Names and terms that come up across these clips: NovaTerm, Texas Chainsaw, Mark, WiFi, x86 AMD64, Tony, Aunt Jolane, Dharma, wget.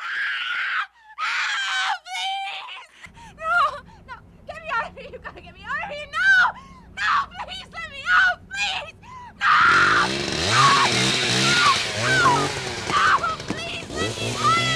Please! No! Get me out of here! You gotta get me out of here! No! No! Please let me out! Please! No! No! No! No! Please let me out of here!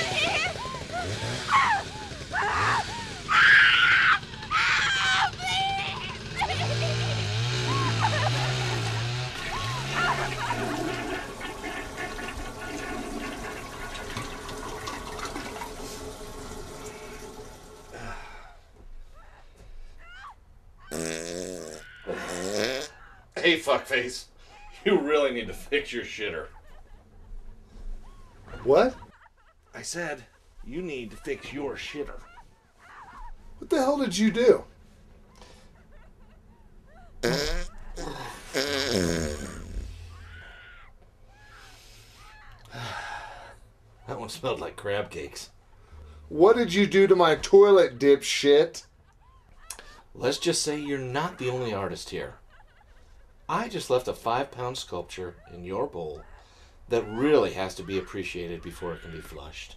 Hey, fuckface, you really need to fix your shitter. What? I said, you need to fix your shitter. What the hell did you do? That one smelled like crab cakes. What did you do to my toilet, dipshit? Let's just say you're not the only artist here. I just left a 5-pound sculpture in your bowl that really has to be appreciated before it can be flushed.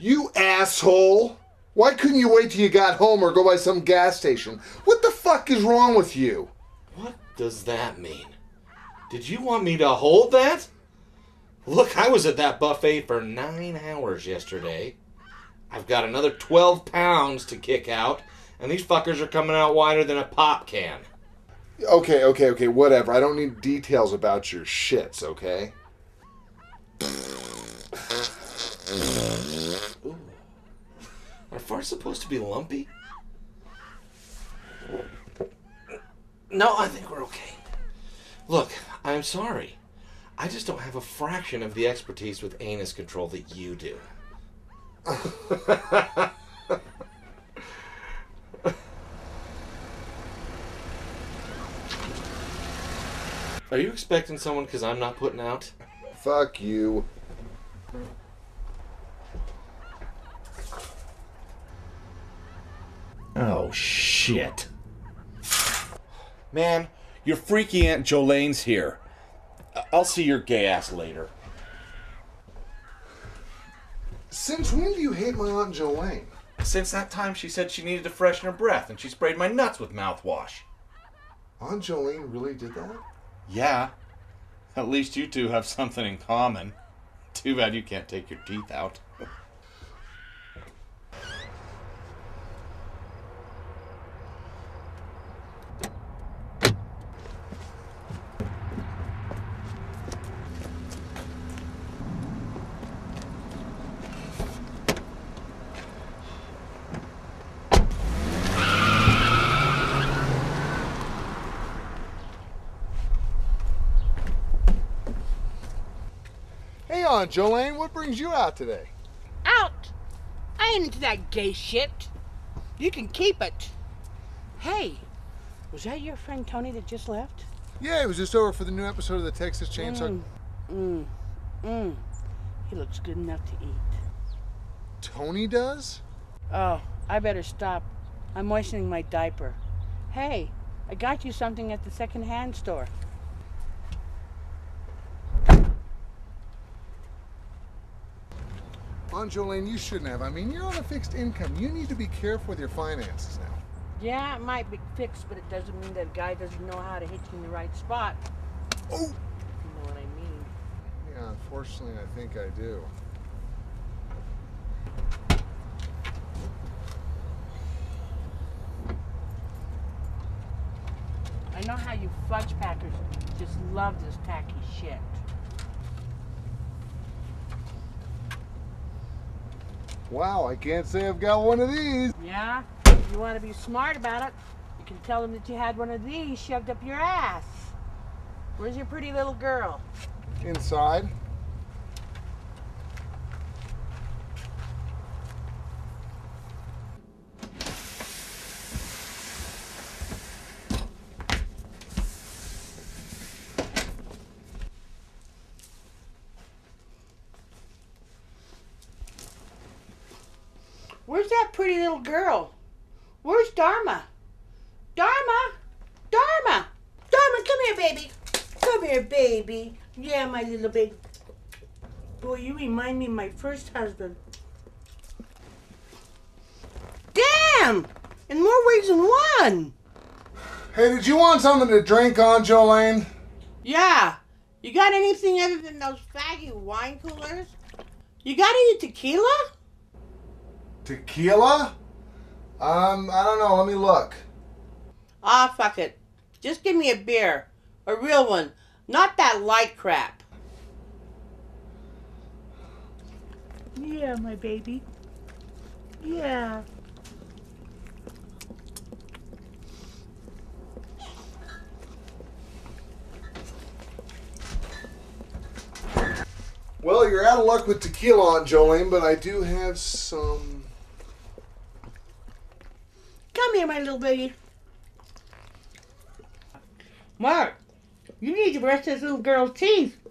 You asshole! Why couldn't you wait till you got home or go by some gas station? What the fuck is wrong with you? What does that mean? Did you want me to hold that? Look, I was at that buffet for 9 hours yesterday. I've got another 12 pounds to kick out, and these fuckers are coming out wider than a pop can. Okay, whatever. I don't need details about your shits, okay? Ooh. Are farts supposed to be lumpy? No, I think we're okay. Look, I'm sorry. I just don't have a fraction of the expertise with anus control that you do. Are you expecting someone because I'm not putting out? Fuck you. Oh, shit. Man, your freaky Aunt Jolane's here. I'll see your gay ass later. Since when do you hate my Aunt Jolane? Since that time she said she needed to freshen her breath and she sprayed my nuts with mouthwash. Aunt Jolane really did that? Yeah. At least you two have something in common. Too bad you can't take your teeth out. Aunt Jolane, what brings you out today? Out? I ain't into that gay shit. You can keep it. Hey, was that your friend Tony that just left? Yeah, he was just over for the new episode of the Texas Chainsaw. He looks good enough to eat. Tony does? Oh, I better stop. I'm moistening my diaper. Hey, I got you something at the second-hand store. Aunt Jolane, you shouldn't have. I mean, you're on a fixed income. You need to be careful with your finances now. Yeah, it might be fixed, but it doesn't mean that guy doesn't know how to hit you in the right spot. Oh! You know what I mean. Yeah, unfortunately, I think I do. I know how you fudge packers just love this tacky shit. Wow, I can't say I've got one of these. Yeah, if you want to be smart about it, you can tell them that you had one of these shoved up your ass. Where's your pretty little girl? Inside. Where's that pretty little girl? Where's Dharma? Dharma! Dharma! Dharma, come here, baby. Come here, baby. Yeah, my little baby. Boy, you remind me of my first husband. Damn! In more ways than one! Hey, did you want something to drink, Aunt Jolane? Yeah. You got anything other than those faggy wine coolers? You got any tequila? Tequila? I don't know. Let me look. Ah, fuck it. Just give me a beer. A real one. Not that light crap. Yeah, my baby. Yeah. Well, you're out of luck with tequila, Aunt Jolane, but I do have some. Come here, my little baby. Mark, you need to brush this little girl's teeth.